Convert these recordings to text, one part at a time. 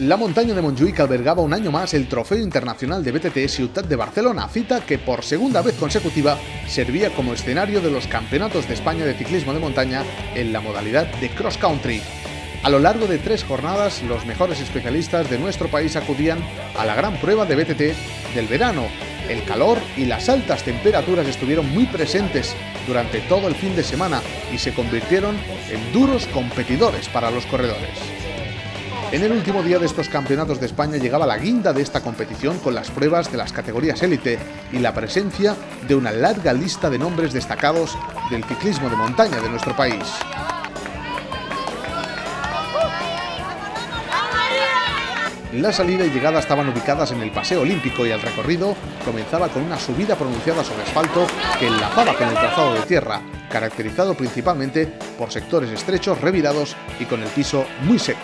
La montaña de Montjuïc albergaba un año más el Trofeo Internacional de BTT Ciudad de Barcelona, cita que por segunda vez consecutiva servía como escenario de los Campeonatos de España de Ciclismo de Montaña en la modalidad de Cross Country. A lo largo de 3 jornadas, los mejores especialistas de nuestro país acudían a la gran prueba de BTT del verano. El calor y las altas temperaturas estuvieron muy presentes durante todo el fin de semana y se convirtieron en duros competidores para los corredores. En el último día de estos Campeonatos de España llegaba la guinda de esta competición con las pruebas de las categorías élite y la presencia de una larga lista de nombres destacados del ciclismo de montaña de nuestro país. La salida y llegada estaban ubicadas en el Paseo Olímpico y el recorrido comenzaba con una subida pronunciada sobre asfalto que enlazaba con el trazado de tierra, caracterizado principalmente por sectores estrechos, revirados y con el piso muy seco.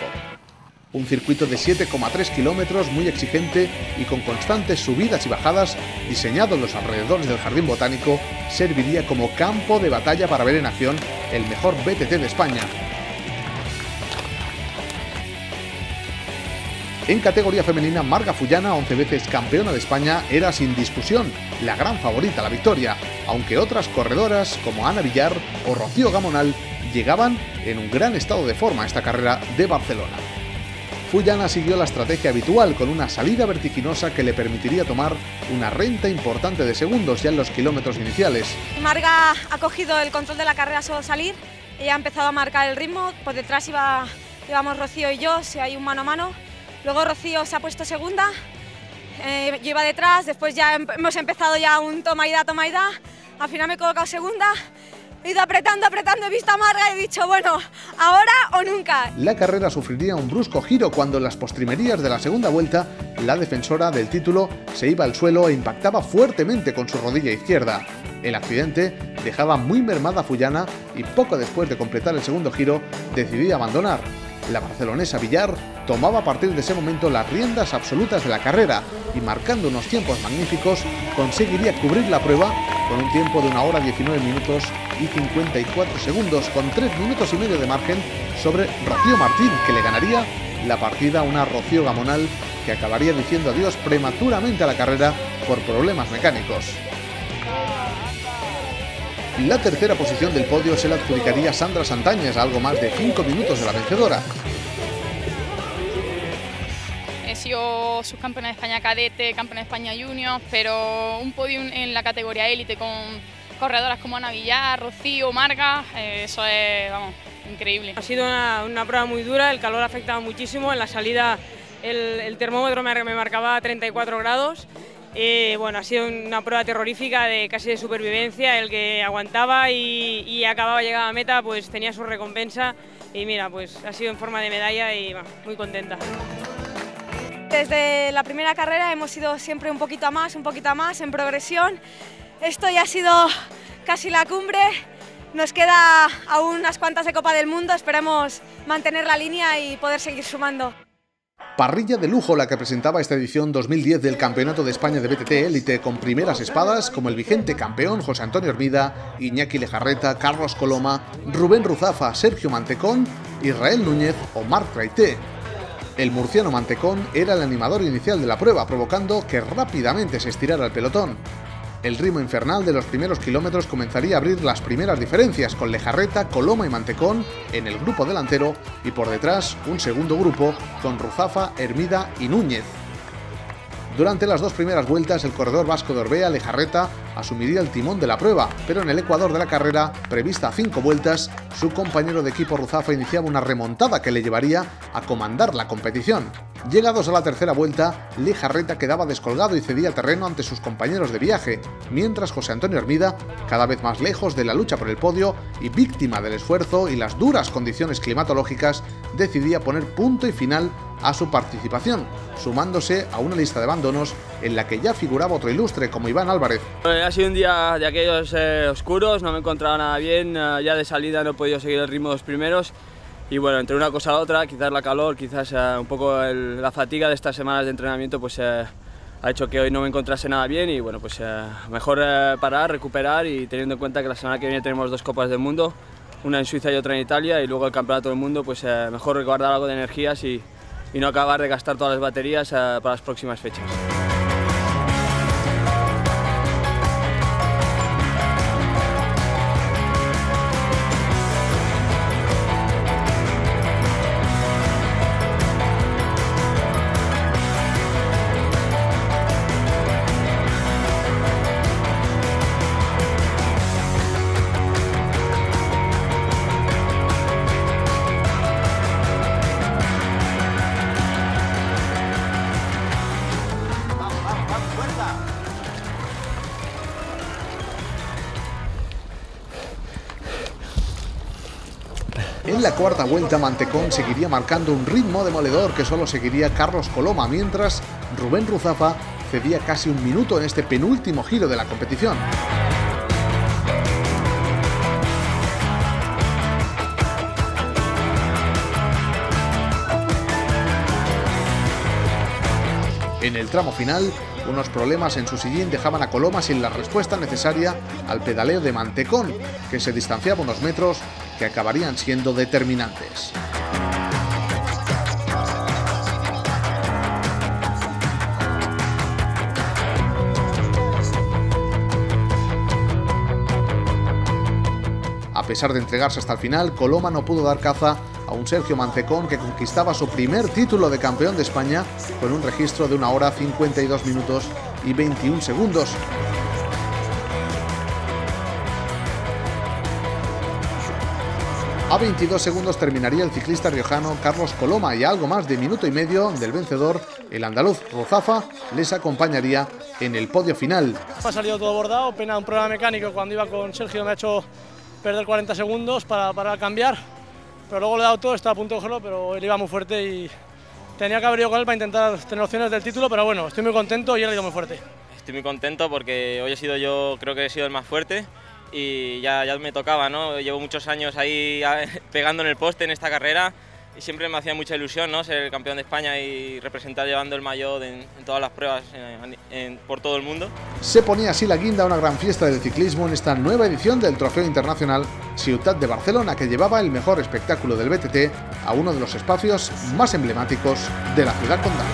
Un circuito de 7,3 kilómetros muy exigente y con constantes subidas y bajadas, diseñado en los alrededores del Jardín Botánico, serviría como campo de batalla para ver en acción el mejor BTT de España. En categoría femenina, Marga Fullana, 11 veces campeona de España, era sin discusión la gran favorita a la victoria, aunque otras corredoras como Anna Villar o Rocío Gamonal llegaban en un gran estado de forma a esta carrera de Barcelona. Fullana siguió la estrategia habitual con una salida vertiginosa que le permitiría tomar una renta importante de segundos ya en los kilómetros iniciales. Marga ha cogido el control de la carrera solo salir, ella ha empezado a marcar el ritmo, por detrás íbamos Rocío y yo, si hay un mano a mano, luego Rocío se ha puesto segunda, yo iba detrás, después ya hemos empezado ya un toma y da, al final me he colocado segunda. He ido apretando, he visto a Marga y he dicho, bueno, ahora o nunca. La carrera sufriría un brusco giro cuando en las postrimerías de la segunda vuelta la defensora del título se iba al suelo e impactaba fuertemente con su rodilla izquierda. El accidente dejaba muy mermada a Fullana y poco después de completar el segundo giro decidía abandonar. La barcelonesa Villar tomaba a partir de ese momento las riendas absolutas de la carrera y marcando unos tiempos magníficos conseguiría cubrir la prueba con un tiempo de 1 hora 19 minutos y 54 segundos con 3 minutos y medio de margen sobre Rocío Martín, que le ganaría la partida a una Rocío Gamonal que acabaría diciendo adiós prematuramente a la carrera por problemas mecánicos. La tercera posición del podio se la adjudicaría Sandra Santañez a algo más de 5 minutos de la vencedora. He sido subcampeona de España cadete, campeona de España junior, pero un podio en la categoría élite con corredoras como Anna Villar, Rocío, Marga, eso es, vamos, increíble. Ha sido una prueba muy dura, el calor ha afectado muchísimo, en la salida el termómetro me marcaba 34 grados. Bueno, ha sido una prueba terrorífica de casi de supervivencia, el que aguantaba y acababa llegando a meta pues tenía su recompensa y mira, pues ha sido en forma de medalla y bueno, muy contenta. Desde la primera carrera hemos ido siempre un poquito a más, en progresión. Esto ya ha sido casi la cumbre, nos queda aún unas cuantas de Copa del Mundo, esperemos mantener la línea y poder seguir sumando. Parrilla de lujo la que presentaba esta edición 2010 del Campeonato de España de BTT Élite con primeras espadas como el vigente campeón José Antonio Hermida, Iñaki Lejarreta, Carlos Coloma, Rubén Ruzafa, Sergio Mantecón, Israel Núñez o Marc Traité. El murciano Mantecón era el animador inicial de la prueba, provocando que rápidamente se estirara el pelotón. El ritmo infernal de los primeros kilómetros comenzaría a abrir las primeras diferencias con Lejarreta, Coloma y Mantecón en el grupo delantero y por detrás un segundo grupo con Ruzafa, Hermida y Núñez. Durante las 2 primeras vueltas el corredor vasco de Orbea-Lejarreta asumiría el timón de la prueba, pero en el ecuador de la carrera, prevista a 5 vueltas, su compañero de equipo Ruzafa iniciaba una remontada que le llevaría a comandar la competición. Llegados a la tercera vuelta, Lejarreta quedaba descolgado y cedía terreno ante sus compañeros de viaje, mientras José Antonio Hermida, cada vez más lejos de la lucha por el podio y víctima del esfuerzo y las duras condiciones climatológicas, decidía poner punto y final a su participación, sumándose a una lista de abandonos en la que ya figuraba otro ilustre como Iván Álvarez. Ha sido un día de aquellos oscuros, no me he encontrado nada bien, ya de salida no he podido seguir el ritmo de los primeros y bueno, entre una cosa a otra, quizás la calor, quizás un poco la fatiga de estas semanas de entrenamiento pues ha hecho que hoy no me encontrase nada bien y bueno, pues mejor parar, recuperar y teniendo en cuenta que la semana que viene tenemos 2 Copas del Mundo, una en Suiza y otra en Italia y luego el Campeonato del Mundo, pues mejor guardar algo de energías y y no acabar de gastar todas las baterías para las próximas fechas. En la cuarta vuelta, Mantecón seguiría marcando un ritmo demoledor que solo seguiría Carlos Coloma, mientras Rubén Ruzafa cedía casi un minuto en este penúltimo giro de la competición. En el tramo final, unos problemas en su sillín dejaban a Coloma sin la respuesta necesaria al pedaleo de Mantecón, que se distanciaba unos metros que acabarían siendo determinantes. A pesar de entregarse hasta el final, Coloma no pudo dar caza a un Sergio Mantecón que conquistaba su primer título de campeón de España con un registro de 1 hora 52 minutos y 21 segundos. A 22 segundos terminaría el ciclista riojano Carlos Coloma y a algo más de minuto y medio del vencedor, el andaluz Ruzafa les acompañaría en el podio final. Ha salido todo bordado, pena un problema mecánico cuando iba con Sergio, me ha hecho perder 40 segundos para cambiar, pero luego le he dado todo, estaba a punto de cogerlo, pero él iba muy fuerte y tenía que haber ido con él para intentar tener opciones del título, pero bueno, estoy muy contento y él ha ido muy fuerte. Estoy muy contento porque hoy he sido yo, creo que he sido el más fuerte. Y ya me tocaba, ¿no? Llevo muchos años ahí pegando en el poste en esta carrera y siempre me hacía mucha ilusión, ¿no?, ser el campeón de España y representar llevando el maillot en todas las pruebas por todo el mundo. Se ponía así la guinda a una gran fiesta del ciclismo en esta nueva edición del Trofeo Internacional Ciudad de Barcelona, que llevaba el mejor espectáculo del BTT a uno de los espacios más emblemáticos de la ciudad condal.